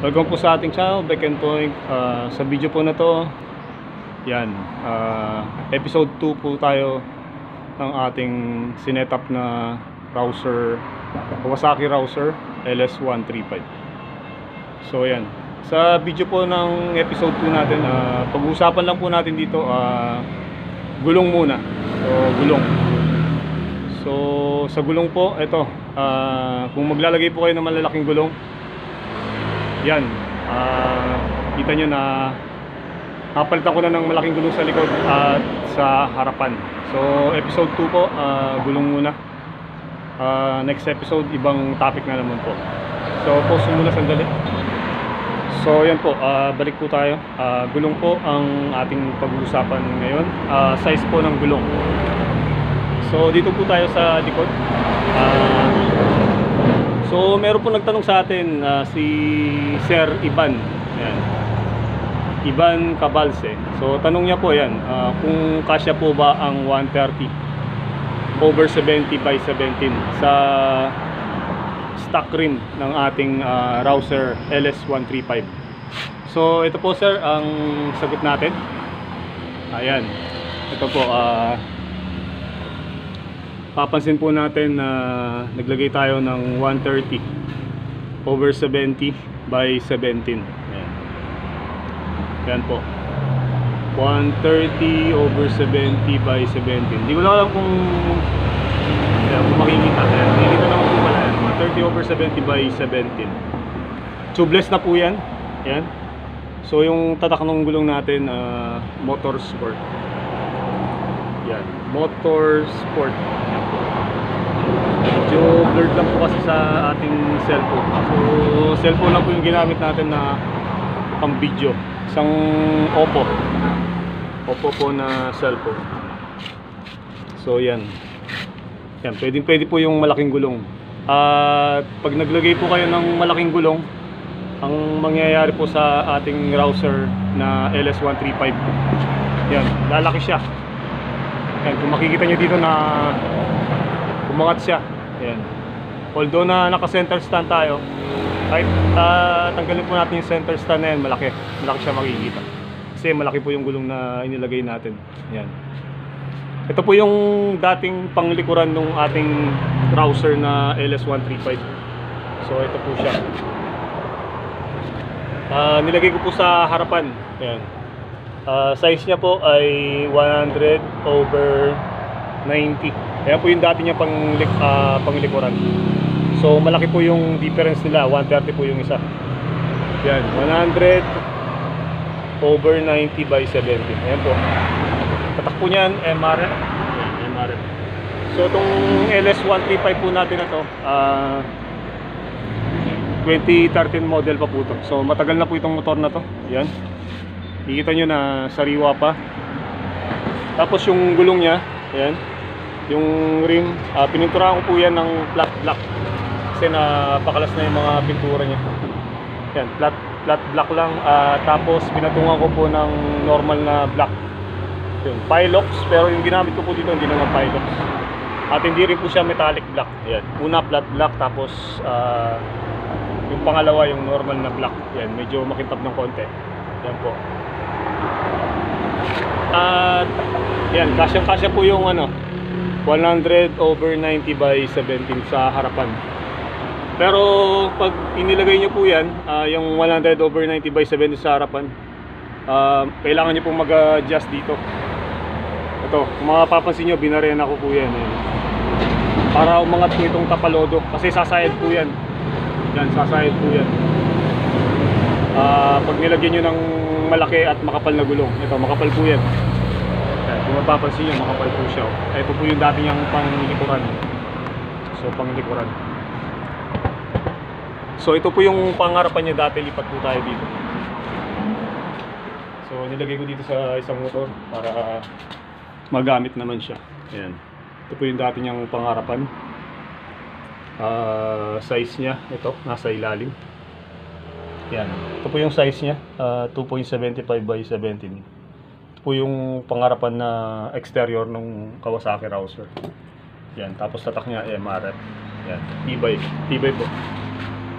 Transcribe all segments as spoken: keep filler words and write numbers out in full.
Welcome po sa ating channel, Back and Point. Uh, sa video po na to, yan, uh, episode two po tayo ng ating sinetup na Rouser, Kawasaki Rouser L S one thirty-five. So yan, sa video po ng episode two natin, uh, pag-uusapan lang po natin dito, uh, gulong muna. So gulong, so sa gulong po, ito, uh, kung maglalagay po kayo ng malalaking gulong, yan, uh, kita nyo na napalitan ko na ng malaking gulong sa likod at sa harapan. So episode two po, uh, gulong muna. uh, Next episode, ibang topic na naman po. So po, sumula sandali. So yan po, uh, balik po tayo. uh, Gulong po ang ating pag-uusapan ngayon. uh, Size po ng gulong. So dito po tayo sa likod. Ah uh, So, meron po nagtanong sa atin, uh, si Sir Ivan. Ayan. Ivan Cabals, eh. So, tanong niya po, ayan, uh, kung kasya po ba ang one thirty over seventy by seventeen sa stock rim ng ating uh, Rouser L S one thirty-five. So, ito po, sir, ang sagot natin. Ayan. Ito po, ah... Uh, papansin po natin na naglagay tayo ng one thirty over seventy by seventeen. Ayan, ayan po, one thirty over seventy by seventeen. Hindi ko lang alam kung ayan, kung makikita. Ayan, makikita naman po pala. One thirty over seventy by seventeen, tubeless na po yan. Ayan. So yung tatak ng gulong natin, uh, motor sport. Ayan, motor sport. Medyo blurred lang po kasi sa ating cellphone. So cellphone lang po yung ginamit natin na pang video. Isang Oppo Oppo po na cellphone. So yan, yan, pwede, pwede po yung malaking gulong. At pag naglagay po kayo ng malaking gulong, ang mangyayari po sa ating Rouser na L S one thirty-five, yan, lalaki siya. Yan, kung makikita nyo dito na umangat siya. Ayan. Although na naka-center stand tayo, kahit uh, tanggalin po natin yung center stand na yan, malaki. Malaki siya makikita. Kasi malaki po yung gulong na inilagay natin. Ayan. Ito po yung dating panglikuran ng ating Rouser na L S one thirty-five. So ito po siya. Uh, nilagay ko po sa harapan. Ayan. Uh, size niya po ay one hundred over ninety. Ayan po yung dati niya pang, uh, panglikuran. So malaki po yung difference nila. One thirty po yung isa. Ayan, one hundred over ninety by seventeen. Ayan po, tatak po niyan, M R F. M R F. So itong L S one thirty-five po natin na to, uh, twenty thirteen model pa po ito. So matagal na po itong motor na to. Ayan, nakikita nyo na sariwa pa. Tapos yung gulong niya, ayan, yung rim, uh, pininturahan ko po yan ng flat black kasi napakalas na yung mga pintura niya. Yan, flat, flat black lang. Uh, tapos pinatungan ko po ng normal na black, yun, Pilox, pero yung ginamit ko po dito hindi naman Pilox at hindi rin po siya metallic black. Yan, una flat black, tapos uh, yung pangalawa yung normal na black. Yan, medyo makintab ng konti. Yan po. At yan, kasyang kasya po yung ano, one hundred over ninety by seventeen sa harapan. Pero pag inilagay nyo po yan, uh, yung one hundred over ninety by seventeen sa harapan, uh, kailangan nyo pong mag-adjust dito. Ito, kung mapapansin nyo, binarena ko po yan, eh, para umangat po itong tapalodo. Kasi sasayad po yan. Yan, sasayad po yan. uh, Pag nilagyan nyo ng malaki at makapal na gulong, ito, makapal po yan. Kung mapapansin nyo, makapal po siya. Ito po yung dati niyang panglikuran. So, panglikuran. So, ito po yung pangarapan niya dati. Lipat po tayo dito. So, nilagay ko dito sa isang motor para magamit naman siya. Ayan. Ito po yung dati niyang pangarapan. Uh, size niya, ito, nasa ilalim. Ayan. Ito po yung size niya. Uh, two point seventy-five by seventeen. Po yung pangarapan na exterior ng Kawasaki Rouser. Yan, tapos tatak niya M R F. Yan, tibay, tibay po.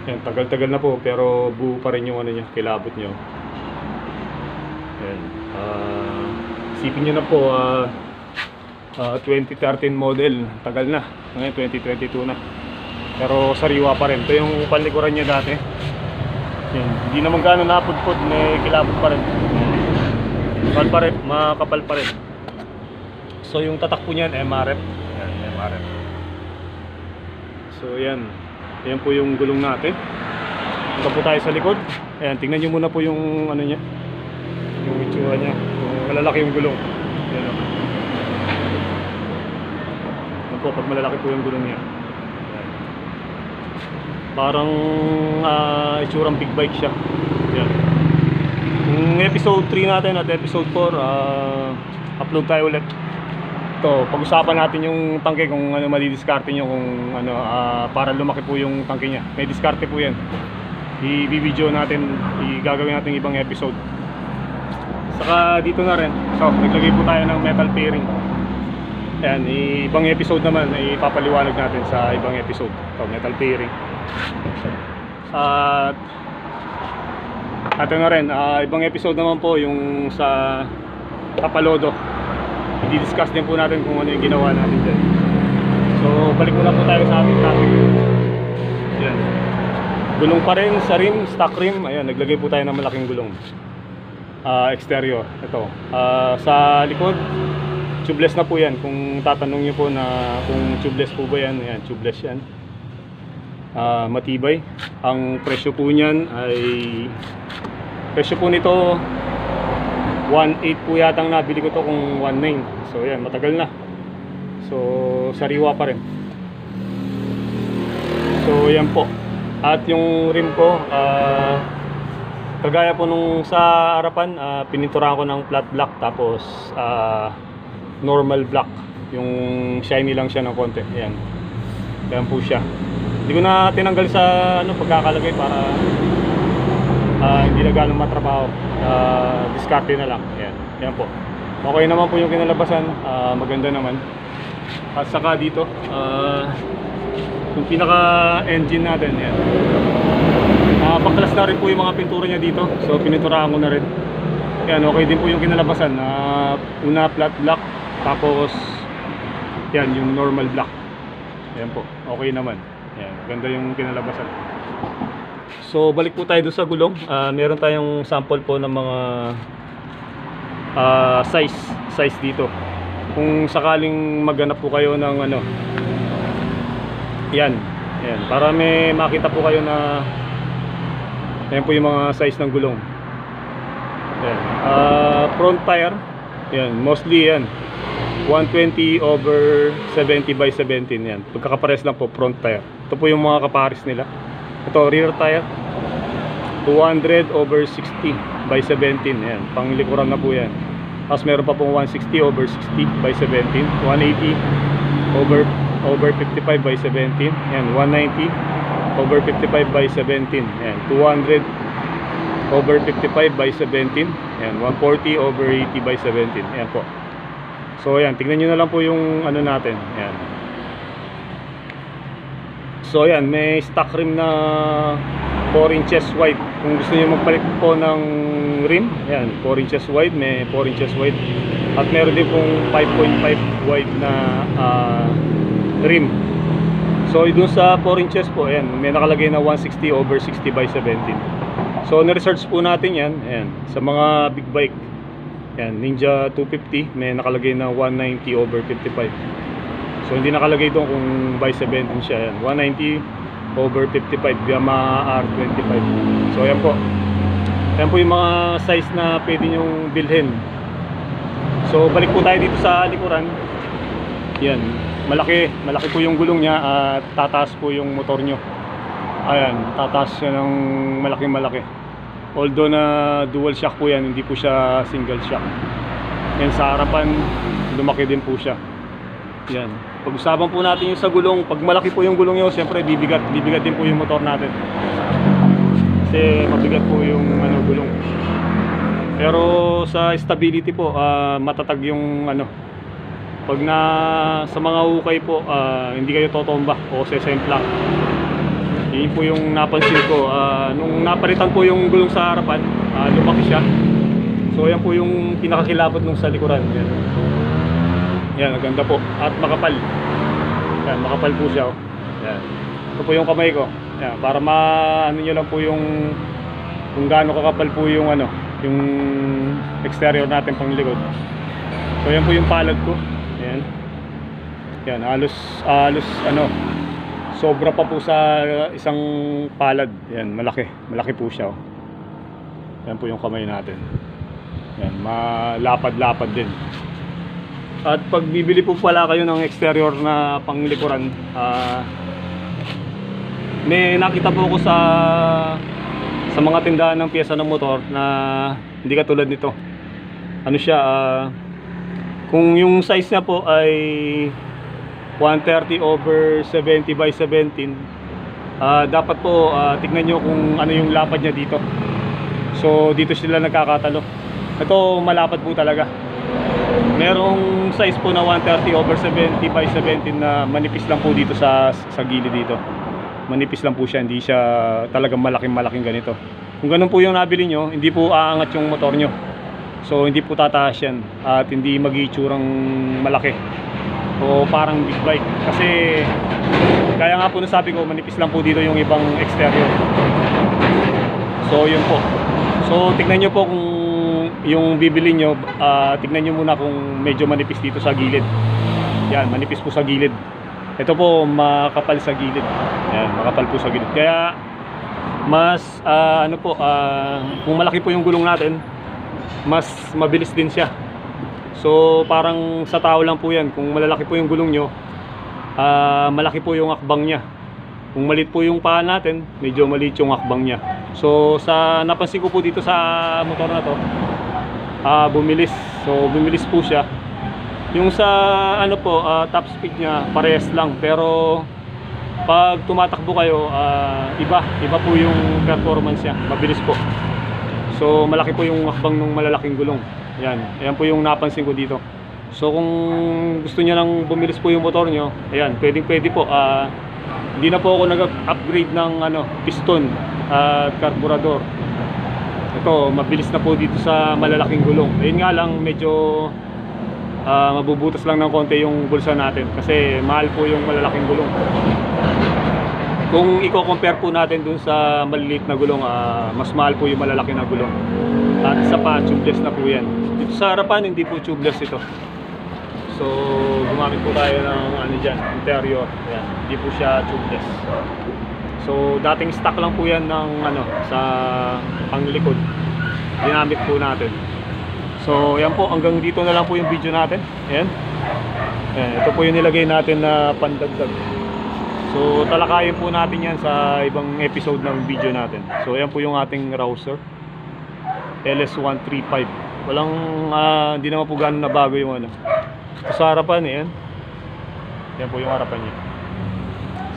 Ayan, tagal-tagal na po pero buo pa rin yung ano niya, kilabot niya. Ayan. Uh, isipin niyo na po, uh, uh, twenty thirteen model, tagal na. Ngayon twenty twenty-two na. Pero sariwa pa rin. Ito yung panlikuran niya dati. Ayan, hindi naman gaano napudpud, may kilabot pa rin. Makapal pa rin, makapal pa rin. So yung tatakpo niyan M R F. Ayan, M R F. So yan. Ayan po yung gulong natin. Punta po tayo sa likod. Ayan, tingnan nyo muna po yung ano niya, yung itsura niya. Malalaki yung gulong. Ayan o. Ayan po, pag malalaki po yung gulong niya. Ayan. Parang uh, itsurang big bike siya. Ayan. Yung episode three natin at episode four, uh, upload tayo ulit. To, pag-usapan natin yung tangke kung ano madidiskarte nyo, kung ano uh, para lumaki po yung tangke niya. May diskarte po yan. I-video natin, i-gagawin natin ibang episode. Saka dito na rin. So, naglagay po tayo ng metal fairing. Ayan, ibang episode naman ipapaliwanag natin sa ibang episode. So, metal fairing. At uh, ato na rin, uh, ibang episode naman po yung sa Tapalodo. I-discuss din po natin kung ano yung ginawa natin dyan. So, balik muna po tayo sa ating topic. Ayan. Gulong pa rin sa rim, stock rim. Ayan, naglagay po tayo ng malaking gulong. Uh, exterior, ito. Uh, sa likod, tubeless na po yan. Kung tatanong nyo po na kung tubeless po ba yan, ayan, tubeless yan. Uh, matibay. Ang presyo po nyan ay... presyo po nito... one point eight po yatang nabili ko to kung one point nine. So yan, matagal na. So sariwa pa rin. So yan po. At yung rim ko, uh, kagaya po nung sa harapan, uh, pininturahan ko ng flat black tapos uh, normal black. Yung shiny lang siya ng konti. Ayan. Ayan po siya. Hindi ko na tinanggal sa ano, pagkakalagay para... Uh, hindi na gano'ng matrabaho, uh, diskarte na lang. Ayan. Ayan po. Okay naman po yung kinalabasan, uh, maganda naman. At saka dito, uh, yung pinaka engine natin, ayan, uh, paklas na rin po yung mga pintura niya dito. So pininturahan ko na rin. Ayan, okay din po yung kinalabasan, uh, una flat black, tapos yan yung normal black. Ayan po, okay naman. Ayan, ganda yung kinalabasan. So balik po tayo doon sa gulong. Uh, meron tayong sample po ng mga uh, size size dito. Kung sakaling maghanap po kayo ng ano, yan, yan, para may makita po kayo na yan po yung mga size ng gulong. Yan. Uh, front tire, yan, mostly yan, one twenty over seventy by seventeen yan. Pagkakapares lang po front tire. Ito po yung mga kapares nila. Ito, rear tire, two hundred over sixty by seventeen. Ayan, pang likuran na po yan. Tapos meron pa pong one sixty over sixty by seventeen, one eighty over fifty-five by seventeen, ayan, one ninety over fifty-five by seventeen, ayan, two hundred over fifty-five by seventeen, ayan, one forty over eighty by seventeen. Ayan po. So ayan, tignan nyo na lang po yung ano natin. Ayan. So ayan, may stock rim na four inches wide. Kung gusto niyo magpalit po ng rim, ayan, four inches wide, may four inches wide. At meron din pong five point five wide na uh, rim. So doon sa four inches po, ayan, may nakalagay na one sixty over sixty by seventeen. So ni-research po natin yan, ayan, sa mga big bike. Ayan, Ninja two fifty, may nakalagay na one ninety over fifty-five. So hindi nakalagay doon kung by seventeen siya. Ayan, one ninety over fifty-five, Yamaha R twenty-five. So ayan po. Ayan po yung mga size na pwede nyong bilhin. So balik po tayo dito sa likuran. Ayan, malaki. Malaki po yung gulong niya at tataas po yung motor nyo. Ayan, tataas siya ng malaking malaki. Although na dual shock po yan, hindi po siya single shock. Ayan, sa harapan, lumaki din po siya. Ayan. Pag-usapan po natin yung sa gulong. Pag malaki po yung gulong nyo, siyempre bibigat, bibigat din po yung motor natin. Kasi mabigat po yung ano, gulong. Pero sa stability po, uh, matatag yung ano. Pag na sa mga hukay po, uh, hindi kayo totomba o sesemplang. I Yun po yung napansin ko. Uh, nung napalitan po yung gulong sa harapan, uh, lumaki siya. So yan po yung pinakakilapot nung sa likuran. Yan. Yan, ganda po. At makapal. Yan, makapal po siya. Oh. Yan. Ito po yung kamay ko. Yan, para ma-ano nyo lang po yung kung gaano kakapal po yung ano, yung exterior natin pang likod. So yan po yung palad ko. Yan. Yan, halos, halos ano, sobra pa po sa isang palad. Yan, malaki. Malaki po siya. Oh. Yan po yung kamay natin. Yan, malapad-lapad din. At pag bibili po pala kayo ng exterior na panglikuran, uh, may nakita po ko sa sa mga tindahan ng piyesa ng motor na hindi katulad nito. Ano siya, uh, kung yung size niya po ay one thirty over seventy by seventeen, uh, dapat po uh, tignan nyo kung ano yung lapad niya dito. So dito sila nagkakatalo. Ito malapad po talaga. Merong size po na one thirty over seventy by seventeen na manipis lang po dito sa, sa gilid dito. Manipis lang po siya, hindi siya talagang malaking malaking ganito. Kung ganun po yung nabili nyo, hindi po aangat yung motor nyo. So hindi po tataas yan at hindi mag-iitsurang malaki o parang big bike, kasi kaya nga po nasabi ko manipis lang po dito yung ibang exterior. So yun po. So tignan nyo po kung yung bibili nyo, uh, tignan nyo muna kung medyo manipis dito sa gilid. Yan, manipis po sa gilid. Ito po makapal sa gilid. Yan, makapal po sa gilid. Kaya mas uh, ano po, uh, kung malaki po yung gulong natin, mas mabilis din siya. So parang sa tao lang po yan. Kung malalaki po yung gulong nyo, uh, malaki po yung akbang niya. Kung maliit po yung paa natin, medyo maliit yung akbang niya. So sa napansin ko po dito sa motor na to, uh, bumilis. So bumilis po siya. Yung sa ano po, uh, top speed niya parehas lang. Pero pag tumatakbo kayo, uh, iba Iba po yung performance niya. Mabilis po. So malaki po yung akbang ng malalaking gulong. Ayan, ayan po yung napansin ko dito. So kung gusto niyo lang bumilis po yung motor nyo, ayan, pwedeng pwede po. Uh, hindi na po ako nag-upgrade ng ano, piston at uh, carburetor. Ito, mabilis na po dito sa malalaking gulong. Ayun nga lang, medyo uh, mabubutas lang ng konti yung bulsa natin kasi mahal po yung malalaking gulong. Kung i-compare po natin dun sa maliliit na gulong, uh, mas mahal po yung malalaki na gulong. At isa pa, tubeless na po yan. Dito sa harapan, hindi po tubeless ito. So, gumamit po tayo ng ano dyan, interior. Ayan. Hindi po siya tubeless. So, dating stock lang po yan ng, ano, sa panglikod. Ginamit po natin. So, ayan po. Hanggang dito na lang po yung video natin. Ayan. Ayan. Ito po yung nilagay natin na pandagdag. So, talakayin po natin yan sa ibang episode ng video natin. So, ayan po yung ating Rouser L S one thirty-five. Walang uh, hindi naman po gano'n na bago yung ano. So, sa harapan eh, yan. Yan po yung harapan niya.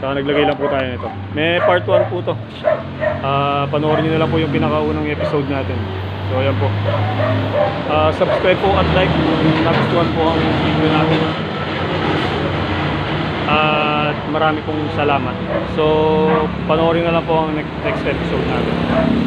So naglagay lang po tayo nito. May part one po to. uh, Panoorin nyo na lang po yung pinakaunang episode natin. So ayan po. uh, Subscribe po at like kung nagustuhan po ang video natin. At marami pong salamat. So panoorin na lang po ang next episode natin.